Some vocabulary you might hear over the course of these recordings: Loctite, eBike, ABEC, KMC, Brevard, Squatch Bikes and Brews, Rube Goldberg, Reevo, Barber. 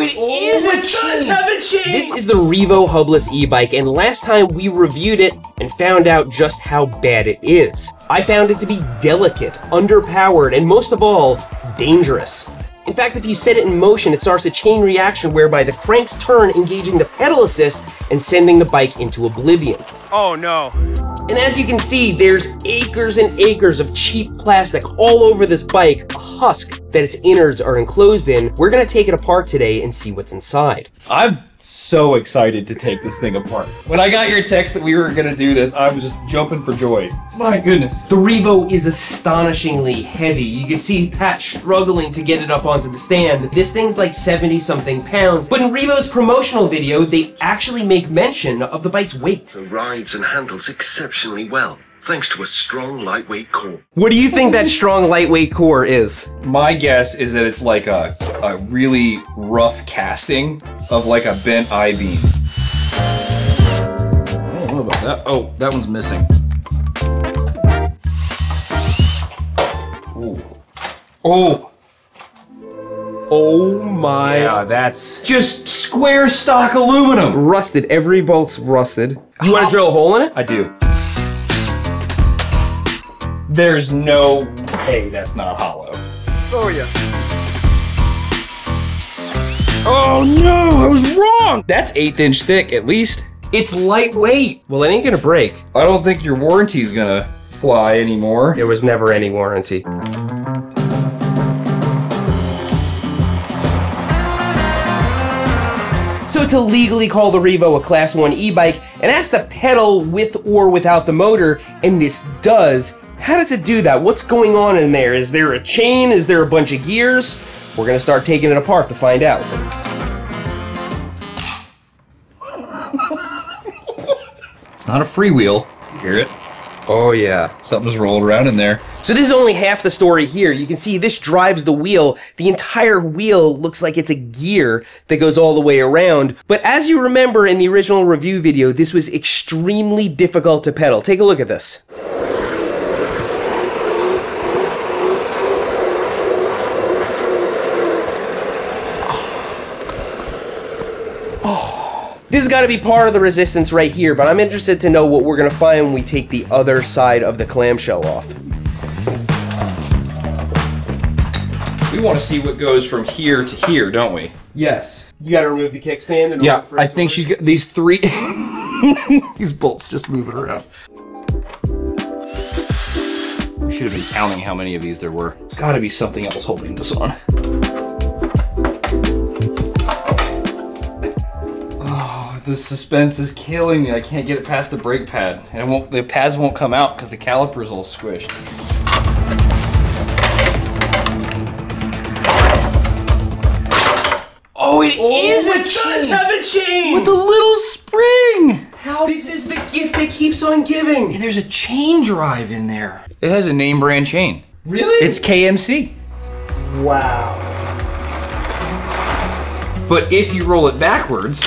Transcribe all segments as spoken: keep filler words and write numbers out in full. Oh, it oh, is it a does chain. Have a chain! This is the Reevo Hubless e-bike, and last time we reviewed it and found out just how bad it is. I found it to be delicate, underpowered, and most of all, dangerous. In fact, if you set it in motion, it starts a chain reaction whereby the cranks turn, engaging the pedal assist and sending the bike into oblivion. Oh no. And as you can see, there's acres and acres of cheap plastic all over this bike, a husk that its innards are enclosed in. We're gonna take it apart today and see what's inside. I'm so excited to take this thing apart. When I got your text that we were gonna do this, I was just jumping for joy. My goodness. The Reevo is astonishingly heavy. You can see Pat struggling to get it up onto the stand. This thing's like seventy something pounds, but in Reevo's promotional video, they actually make mention of the bike's weight. The rides and handles exceptionally well, thanks to a strong lightweight core. What do you think that strong lightweight core is? My guess is that it's like a, a really rough casting of like a bent I-beam. I don't know about that. Oh, that one's missing. Ooh. Oh. Oh my. Yeah, that's just square stock aluminum. Rusted. Every bolt's rusted. You want to drill a hole in it? I do. There's no way that's not hollow. Oh yeah. Oh no, I was wrong! That's eighth inch thick at least. It's lightweight. Well, it ain't gonna break. I don't think your warranty's gonna fly anymore. There was never any warranty. So to legally call the Reevo a class one e-bike, it has to pedal with or without the motor, and this does. How does it do that? What's going on in there? Is there a chain? Is there a bunch of gears? We're gonna start taking it apart to find out. It's not a freewheel. You hear it? Oh yeah. Something's rolling around in there. So this is only half the story here. You can see this drives the wheel. The entire wheel looks like it's a gear that goes all the way around. But as you remember in the original review video, this was extremely difficult to pedal. Take a look at this. This has got to be part of the resistance right here, but I'm interested to know what we're going to find when we take the other side of the clamshell off. We want to see what goes from here to here, don't we? Yes. You got to remove the kickstand and yeah, I think she's got these three these bolts just moving around. We should have been counting how many of these there were. There's got to be something else holding this on. The suspense is killing me. I can't get it past the brake pad. And it won't, the pads won't come out because the caliper's all squished. Oh, it oh, is a chain! It does have a chain! With a little spring! How? This is the gift that keeps on giving! And there's a chain drive in there. It has a name brand chain. Really? It's K M C. Wow. But if you roll it backwards,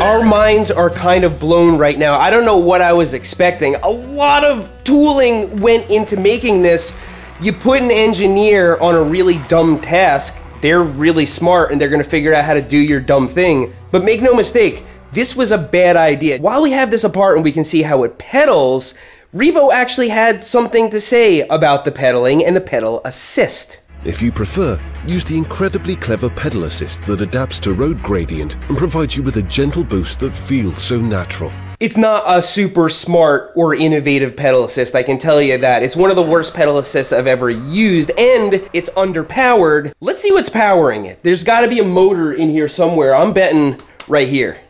our minds are kind of blown right now. I don't know what I was expecting. A lot of tooling went into making this. You put an engineer on a really dumb task, they're really smart and they're gonna figure out how to do your dumb thing. But make no mistake, this was a bad idea. While we have this apart and we can see how it pedals, Reevo actually had something to say about the pedaling and the pedal assist. If you prefer, use the incredibly clever pedal assist that adapts to road gradient and provides you with a gentle boost that feels so natural. It's not a super smart or innovative pedal assist, I can tell you that. It's one of the worst pedal assists I've ever used, and it's underpowered. Let's see what's powering it. There's gotta be a motor in here somewhere. I'm betting right here.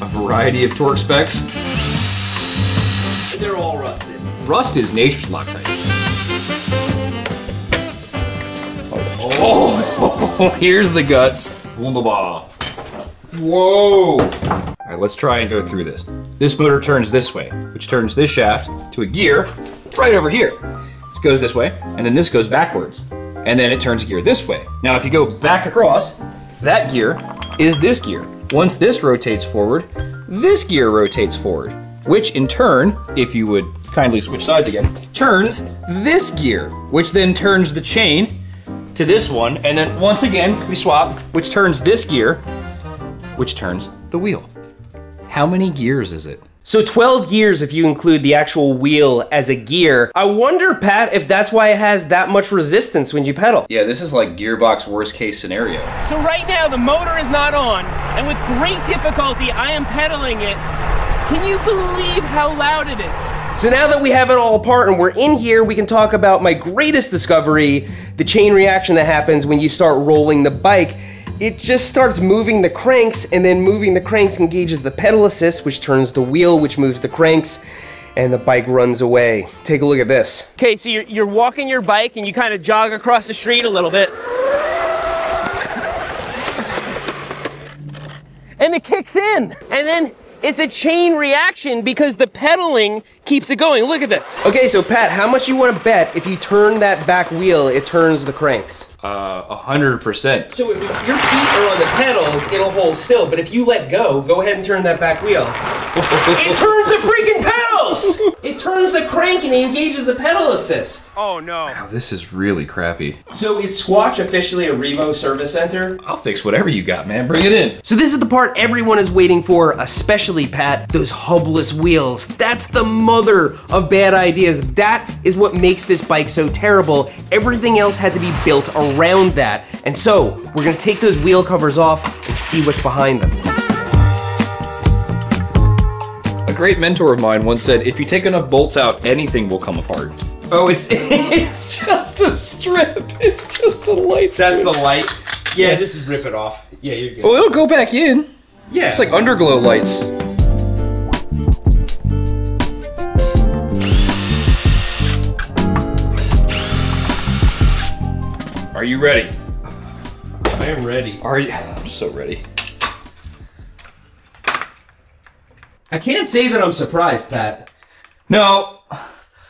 A variety of torque specs. They're all rusted. Rust is nature's Loctite. Oh, here's the guts. Wunderbar. Whoa. All right, let's try and go through this. This motor turns this way, which turns this shaft to a gear right over here. It goes this way, and then this goes backwards. And then it turns a gear this way. Now, if you go back across, that gear is this gear. Once this rotates forward, this gear rotates forward, which in turn, if you would kindly switch sides again, turns this gear, which then turns the chain to this one, and then once again, we swap, which turns this gear, which turns the wheel. How many gears is it? So twelve gears if you include the actual wheel as a gear. I wonder, Pat, if that's why it has that much resistance when you pedal. Yeah, this is like gearbox worst case scenario. So right now the motor is not on, and with great difficulty I am pedaling it. Can you believe how loud it is? So now that we have it all apart and we're in here, we can talk about my greatest discovery, the chain reaction that happens when you start rolling the bike. It just starts moving the cranks, and then moving the cranks engages the pedal assist, which turns the wheel, which moves the cranks, and the bike runs away. Take a look at this. Okay, so you're, you're walking your bike and you kind of jog across the street a little bit. And it kicks in, and then it's a chain reaction because the pedaling keeps it going. Look at this. Okay, so Pat, how much you want to bet if you turn that back wheel, it turns the cranks? Uh, one hundred percent. So if your feet are on the pedals, it'll hold still, but if you let go, go ahead and turn that back wheel. It turns the freaking pedals! It turns the crank and it engages the pedal assist. Oh no. Wow, this is really crappy. So is Squatch officially a Reevo service center? I'll fix whatever you got, man. Bring it in. So this is the part everyone is waiting for, especially Pat, those hubless wheels. That's the mother of bad ideas. That is what makes this bike so terrible. Everything else had to be built around around that. And so, we're gonna take those wheel covers off and see what's behind them. A great mentor of mine once said, if you take enough bolts out, anything will come apart. Oh, it's it's just a strip. It's just a light strip. That's the light? Yeah, yeah, just rip it off. Yeah, you're good. Well, it'll go back in. Yeah. It's like underglow lights. Are you ready? I am ready. Are you? I'm so ready. I can't say that I'm surprised, Pat. No.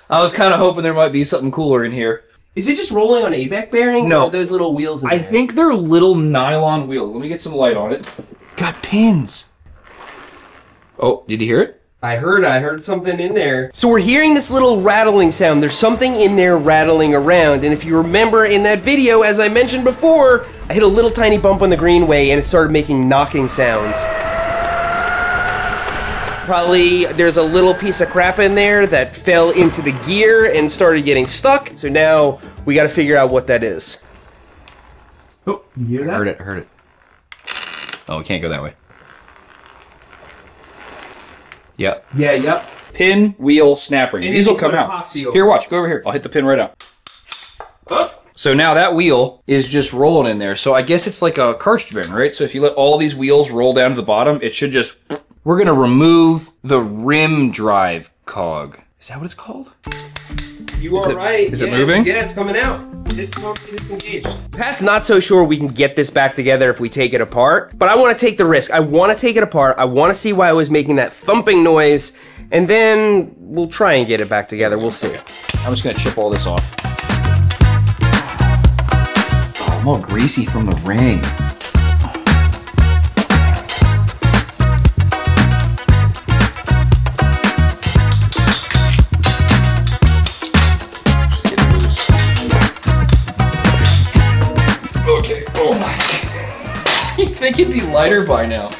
I was kind of hoping there might be something cooler in here. Is it just rolling on A B E C bearings? No. Or those little wheels in there? I think they're little nylon wheels. Let me get some light on it. Got pins. Oh, did you hear it? I heard, I heard something in there. So we're hearing this little rattling sound. There's something in there rattling around. And if you remember in that video, as I mentioned before, I hit a little tiny bump on the greenway and it started making knocking sounds. Probably there's a little piece of crap in there that fell into the gear and started getting stuck. So now we gotta figure out what that is. Oh, you hear that? I heard it, I heard it. Oh, we can't go that way. Yep. Yeah, yep. Pin, wheel, snap ring. And these will come out. Here, watch. Go over here. I'll hit the pin right out. Oh. So now that wheel is just rolling in there. So I guess it's like a cartridge burner, right? So if you let all these wheels roll down to the bottom, it should just... We're going to remove the rim drive cog. Is that what it's called? You are right. Is it moving? Yeah, it's coming out. It's engaged. Pat's not so sure we can get this back together if we take it apart, but I want to take the risk. I want to take it apart. I want to see why I was making that thumping noise, and then we'll try and get it back together. We'll see. I'm just going to chip all this off. Oh, I'm all greasy from the ring. I think it'd be lighter by now.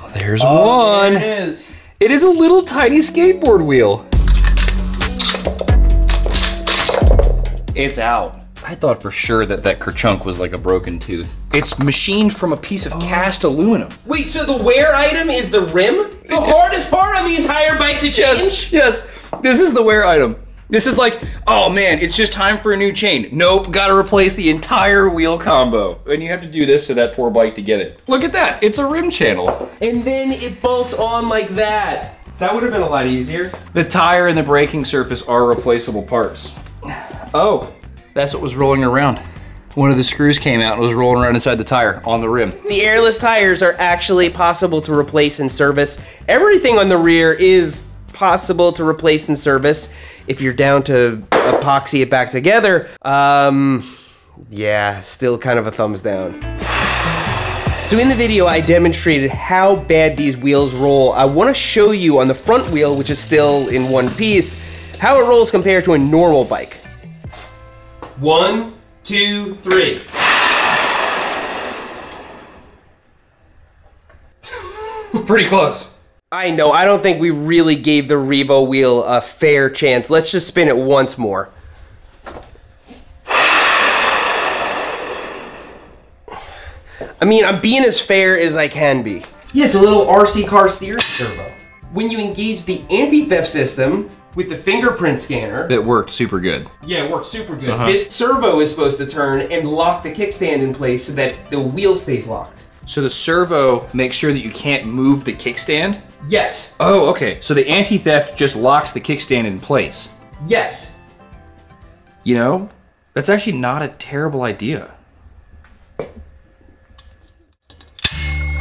Oh, there's oh, one. There it is. It is a little tiny skateboard wheel. It's out. I thought for sure that that kerchunk was like a broken tooth. It's machined from a piece of oh. cast aluminum. Wait, so the wear item is the rim? The hardest part of the entire bike to change? Yes, yes. This is the wear item. This is like, oh man, it's just time for a new chain. Nope, gotta replace the entire wheel combo. And you have to do this to that poor bike to get it. Look at that, it's a rim channel. And then it bolts on like that. That would have been a lot easier. The tire and the braking surface are replaceable parts. Oh, that's what was rolling around. One of the screws came out and was rolling around inside the tire on the rim. The airless tires are actually possible to replace and service. Everything on the rear is possible to replace and service if you're down to epoxy it back together. Um, yeah, still kind of a thumbs down. So in the video, I demonstrated how bad these wheels roll. I want to show you on the front wheel, which is still in one piece, how it rolls compared to a normal bike. One, two, three. It's pretty close. I know, I don't think we really gave the Reevo wheel a fair chance. Let's just spin it once more. I mean, I'm being as fair as I can be. Yeah, it's a little R C car steering servo. When you engage the anti-theft system with the fingerprint scanner. It worked super good. Yeah, it worked super good. Uh-huh. This servo is supposed to turn and lock the kickstand in place so that the wheel stays locked. So the servo makes sure that you can't move the kickstand? Yes. Oh, okay. So the anti-theft just locks the kickstand in place. Yes. You know, that's actually not a terrible idea.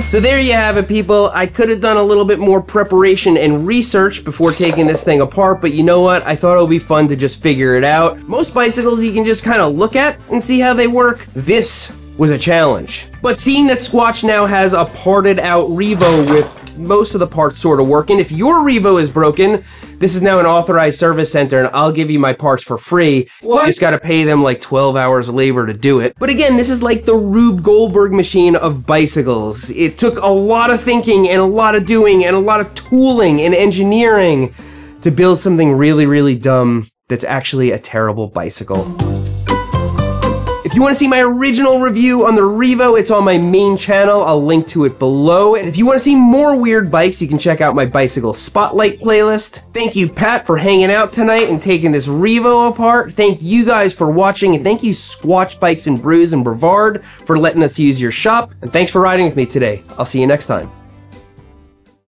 So there you have it, people. I could have done a little bit more preparation and research before taking this thing apart, but you know what? I thought it would be fun to just figure it out. Most bicycles you can just kind of look at and see how they work. This was a challenge. But seeing that Squatch now has a parted out Reevo with most of the parts sort of working, if your Reevo is broken, this is now an authorized service center and I'll give you my parts for free. What? You just gotta pay them like twelve hours of labor to do it. But again, this is like the Rube Goldberg machine of bicycles. It took a lot of thinking and a lot of doing and a lot of tooling and engineering to build something really, really dumb that's actually a terrible bicycle. If you want to see my original review on the Reevo, it's on my main channel. I'll link to it below. And if you want to see more weird bikes, you can check out my Bicycle Spotlight playlist. Thank you, Pat, for hanging out tonight and taking this Reevo apart. Thank you guys for watching, and thank you, Squatch Bikes and Brews and Brevard, for letting us use your shop. And thanks for riding with me today. I'll see you next time.